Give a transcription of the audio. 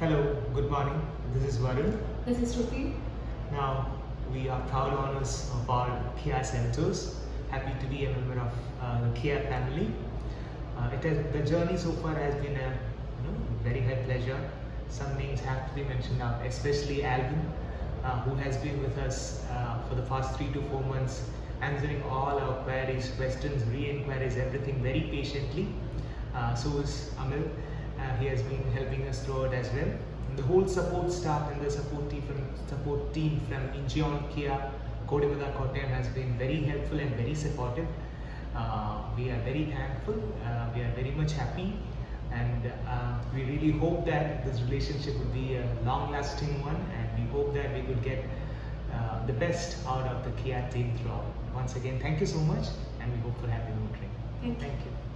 Hello, good morning. This is Varun. This is Rupi. Now, we are proud owners of our Kia centers. Happy to be a member of the Kia family. The journey so far has been a very high pleasure. Some names have to be mentioned now, especially Alvin, who has been with us for the past 3 to 4 months, answering all our queries, questions, re-inquiries, everything very patiently. So is Amil. He has been helping us throughout as well. And the whole support staff and the support team from Incheon, Kia, has been very helpful and very supportive. We are very thankful. We are very much happy, and we really hope that this relationship would be a long-lasting one, and we hope that we could get the best out of the Kia team throughout. Once again, thank you so much, and we hope for happy mentoring. Thank you.